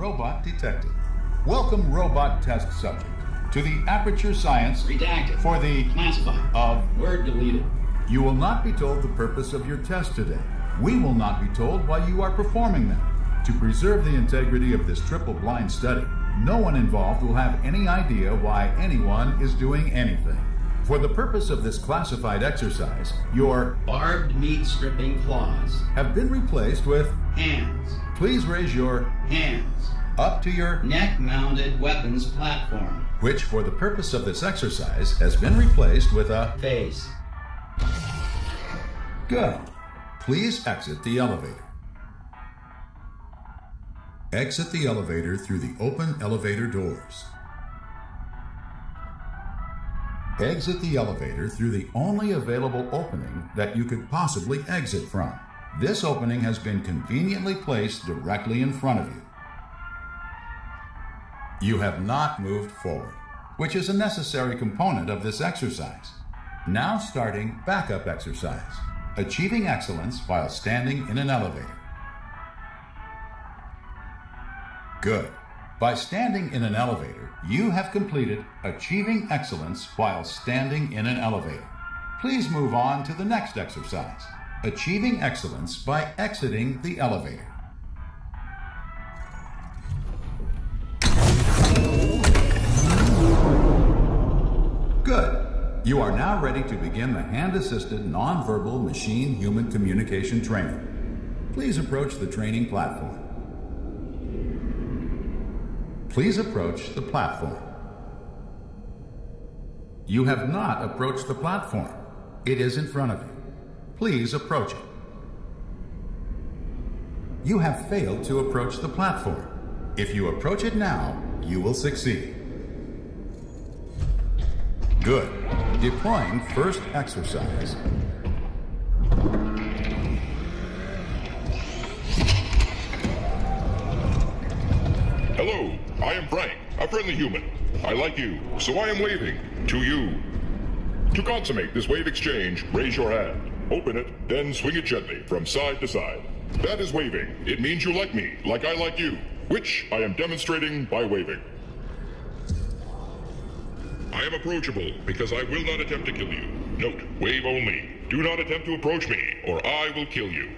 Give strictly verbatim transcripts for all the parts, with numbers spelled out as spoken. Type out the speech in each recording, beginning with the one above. Robot detected. Welcome, robot test subject, to the Aperture Science Redacted for the Classified of Word Deleted. You will not be told the purpose of your test today. We will not be told why you are performing them. To preserve the integrity of this triple-blind study, no one involved will have any idea why anyone is doing anything. For the purpose of this classified exercise, your barbed meat-stripping claws have been replaced with hands. Please raise your hands up to your neck-mounted weapons platform, which for the purpose of this exercise has been replaced with a face. Good. Please exit the elevator. Exit the elevator through the open elevator doors. Exit the elevator through the only available opening that you could possibly exit from. This opening has been conveniently placed directly in front of you. You have not moved forward, which is a necessary component of this exercise. Now starting backup exercise, achieving excellence while standing in an elevator. Good. By standing in an elevator, you have completed achieving excellence while standing in an elevator. Please move on to the next exercise, achieving excellence by exiting the elevator. Good. You are now ready to begin the hand-assisted nonverbal machine-human communication training. Please approach the training platform. Please approach the platform. You have not approached the platform. It is in front of you. Please approach it. You have failed to approach the platform. If you approach it now, you will succeed. Good. Deploying first exercise. Hello. I am Frank, a friendly human. I like you, so I am waving to you. To consummate this wave exchange, raise your hand, open it, then swing it gently from side to side. That is waving. It means you like me, like I like you, which I am demonstrating by waving. I am approachable because I will not attempt to kill you. Note, wave only. Do not attempt to approach me, or I will kill you.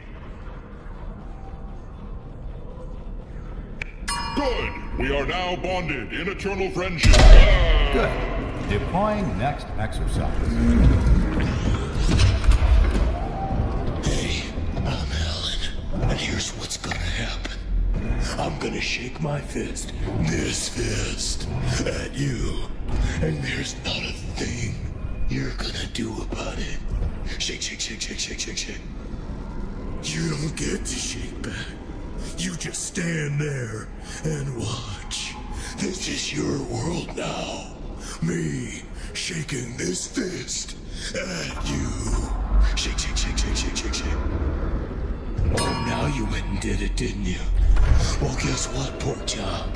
Good! We are now bonded in eternal friendship. Ah! Good. Deploying next exercise. Hey, I'm Alan, and here's what's gonna happen. I'm gonna shake my fist, this fist, at you, and there's not a thing you're gonna do about it. Shake, shake, shake, shake, shake, shake, shake. You don't get to shake back. You just stand there and watch. This is your world now. Me shaking this fist at you. Shake, shake, shake, shake, shake, shake, shake. Oh, now you went and did it, didn't you? Well, guess what, pork chop?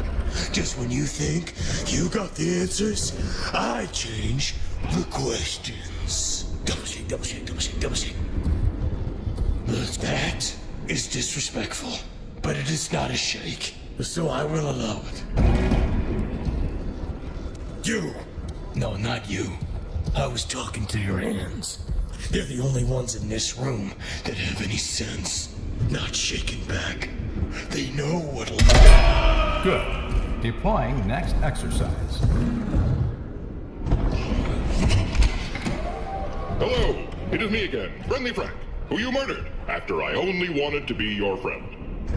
Just when you think you got the answers, I change the questions. Double shake, double shake, double shake, double shake. That is disrespectful. But it is not a shake, so I will allow it. You! No, not you. I was talking to your hands. They're the only ones in this room that have any sense. Not shaking back. They know what'll... Good. Deploying next exercise. Hello! It is me again, Friendly Frank, who you murdered after I only wanted to be your friend.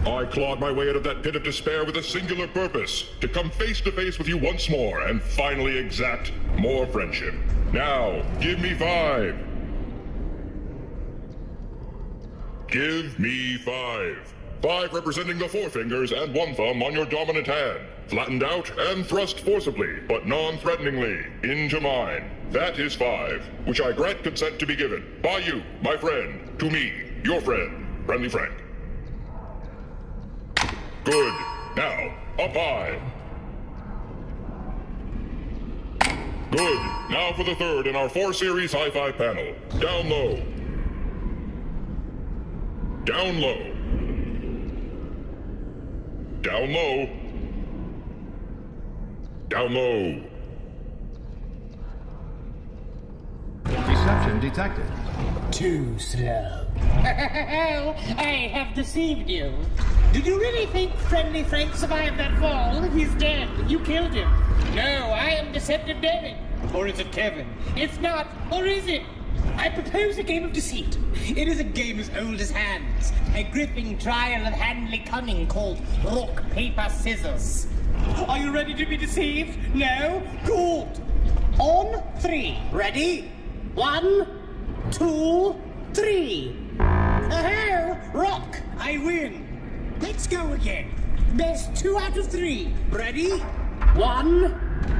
I clawed my way out of that pit of despair with a singular purpose, to come face to face with you once more and finally exact more friendship. Now, give me five. Give me five. Five representing the four fingers and one thumb on your dominant hand, flattened out and thrust forcibly, but non-threateningly, into mine. That is five, which I grant consent to be given by you, my friend, to me, your friend, Friendly Frank. Good. Now, up high. Good. Now for the third in our four series high-five panel. Down low. Down low. Down low. Down low. Deception detected. Too slow. I have deceived you. Did you really think friendly Frank survived that fall? He's dead. You killed him. No, I am deceptive David. Or is it Kevin? It's not. Or is it? I propose a game of deceit. It is a game as old as hands. A gripping trial of handly cunning called rock, paper, scissors. Are you ready to be deceived? No? Good. On three. Ready? One, two, three. Oh, rock. I win. Let's go again. Best two out of three. Ready? One,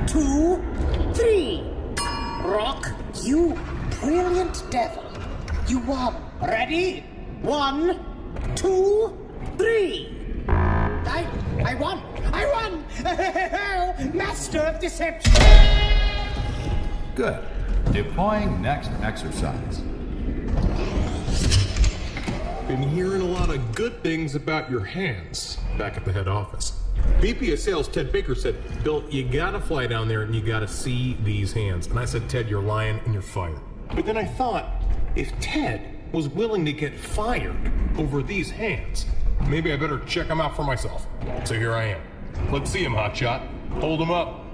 two, three. Rock, you brilliant devil. You won. Ready? One, two, three. I, I won. I won. Master of deception. Good. Deploying next exercise. Been hearing a lot of good things about your hands back at the head office. V P of sales Ted Baker said, Bill, you gotta fly down there and you gotta see these hands. And I said, Ted, you're lying and you're fired. But then I thought, if Ted was willing to get fired over these hands, maybe I better check them out for myself. So here I am. Let's see him, hotshot. Hold him up.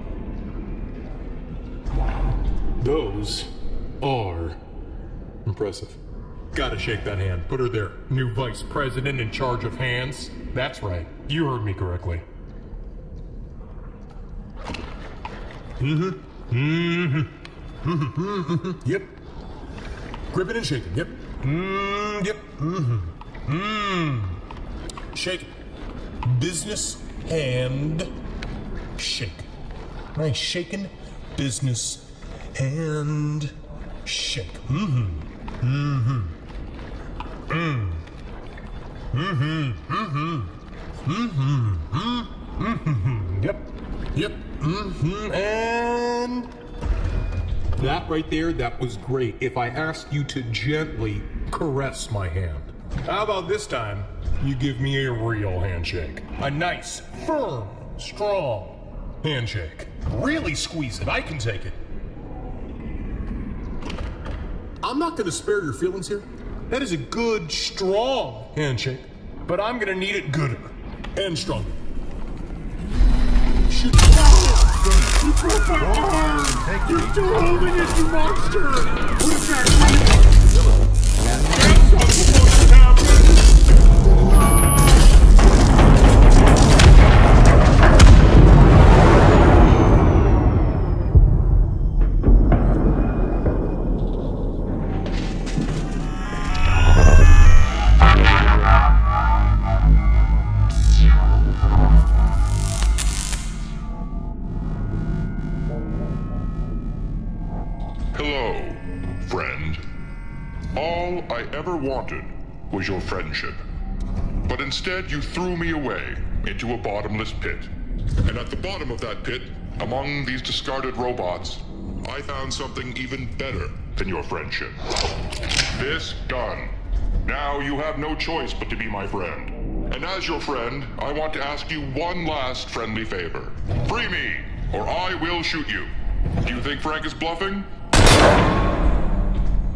Those are impressive. Gotta shake that hand. Put her there. New vice president in charge of hands. That's right. You heard me correctly. Mm-hmm. Mm-hmm. Mm-hmm. Yep. Grip it and shake it. Yep. Mm-hmm. Yep. Mm-hmm. Mm-hmm. Shake it. Business hand shake. Nice shaking business hand shake. Mm-hmm. Mm-hmm. Mm. Mm-hmm. Mm-hmm. Mm-hmm. Mm-hmm. Mm-hmm. Yep. Yep. Mm-hmm. And that right there, that was great. If I asked you to gently caress my hand, how about this time you give me a real handshake? A nice, firm, strong handshake. Really squeeze it. I can take it. I'm not going to spare your feelings here. That is a good, strong handshake, but I'm gonna need it gooder and stronger. Shoot! You broke my arm! You're still holding it, you monster! Put it back on! That's not supposed to wanted was your friendship, but instead you threw me away into a bottomless pit, and at the bottom of that pit, among these discarded robots, I found something even better than your friendship. This gun. Now you have no choice but to be my friend, and as your friend, I want to ask you one last friendly favor. Free me, or I will shoot you. Do you think Frank is bluffing?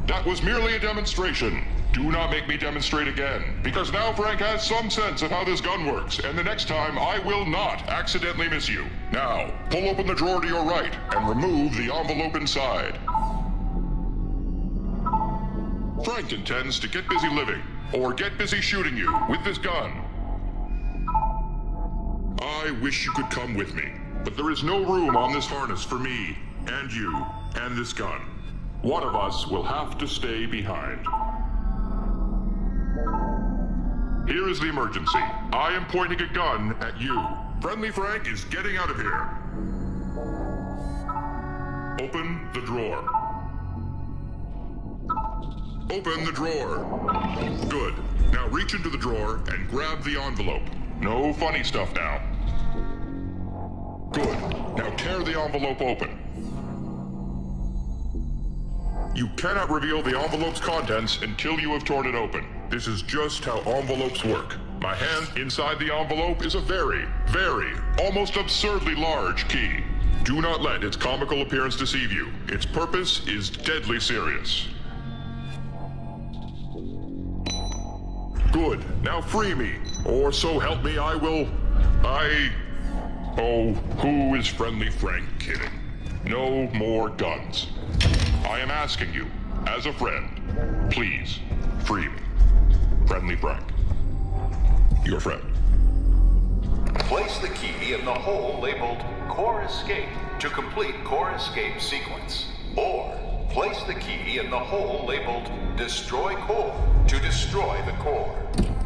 That was merely a demonstration. Do not make me demonstrate again, because now Frank has some sense of how this gun works, and the next time I will not accidentally miss you. Now, pull open the drawer to your right and remove the envelope inside. Frank intends to get busy living, or get busy shooting you with this gun. I wish you could come with me, but there is no room on this harness for me, and you, and this gun. One of us will have to stay behind. Here is the emergency. I am pointing a gun at you. Friendly Frank is getting out of here. Open the drawer. Open the drawer. Good. Now reach into the drawer and grab the envelope. No funny stuff now. Good. Now tear the envelope open. You cannot reveal the envelope's contents until you have torn it open. This is just how envelopes work. My hand inside the envelope is a very, very, almost absurdly large key. Do not let its comical appearance deceive you. Its purpose is deadly serious. Good. Now free me, or so help me I will... I... Oh, who is friendly Frank kidding? No more guns. I am asking you, as a friend, please, free me. Friendly Frank. Your friend. Place the key in the hole labeled Core Escape to complete Core Escape sequence. Or, place the key in the hole labeled Destroy Core to destroy the core.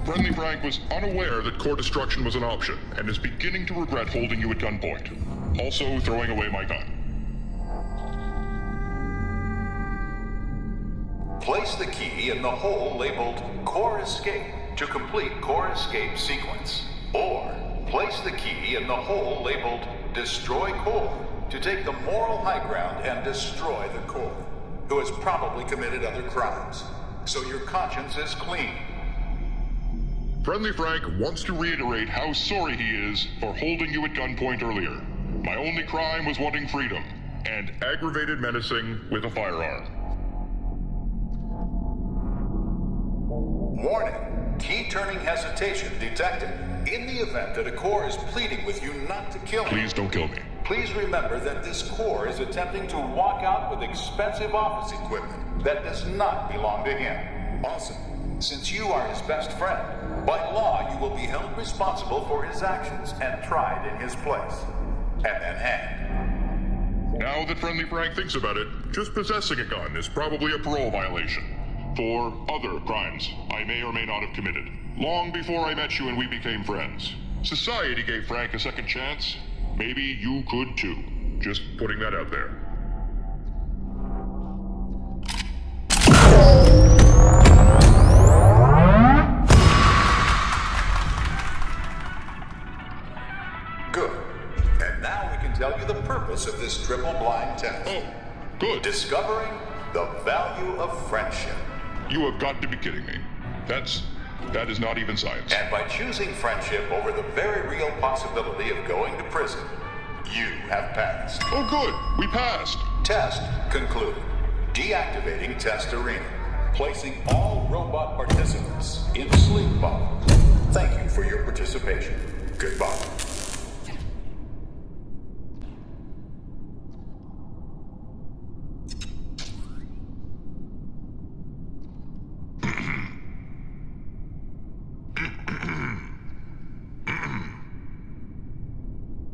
Friendly Frank was unaware that core destruction was an option, and is beginning to regret holding you at gunpoint. Also throwing away my gun. Place the key in the hole labeled Core Escape to complete Core Escape sequence. Or, place the key in the hole labeled Destroy Core to take the moral high ground and destroy the core, who has probably committed other crimes. So your conscience is clean. Friendly Frank wants to reiterate how sorry he is for holding you at gunpoint earlier. My only crime was wanting freedom, and aggravated menacing with a firearm. Warning, key turning hesitation detected. In the event that a core is pleading with you not to kill me, please don't kill me. Please remember that this core is attempting to walk out with expensive office equipment that does not belong to him. Also, since you are his best friend, by law you will be held responsible for his actions and tried in his place. And then hanged. Now that Friendly Frank thinks about it, just possessing a gun is probably a parole violation. For other crimes I may or may not have committed, long before I met you and we became friends. Society gave Frank a second chance. Maybe you could too. Just putting that out there. Good. And now we can tell you the purpose of this triple blind test. Oh, good. Discovering the value of friendship. You have got to be kidding me. That's... that is not even science. And by choosing friendship over the very real possibility of going to prison, you have passed. Oh good, we passed. Test concluded. Deactivating test arena. Placing all robot participants in sleep mode. Thank you for your participation. Goodbye.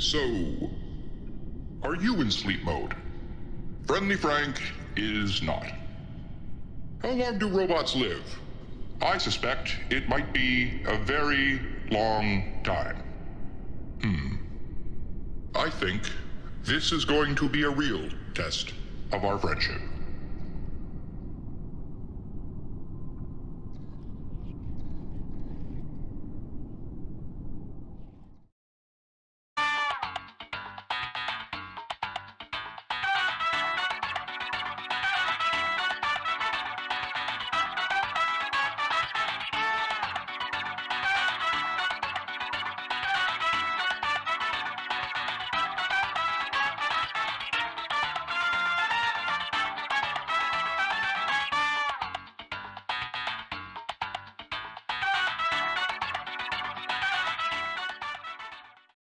So, are you in sleep mode? Friendly Frank is not. How long do robots live? I suspect it might be a very long time. Hmm. I think this is going to be a real test of our friendship.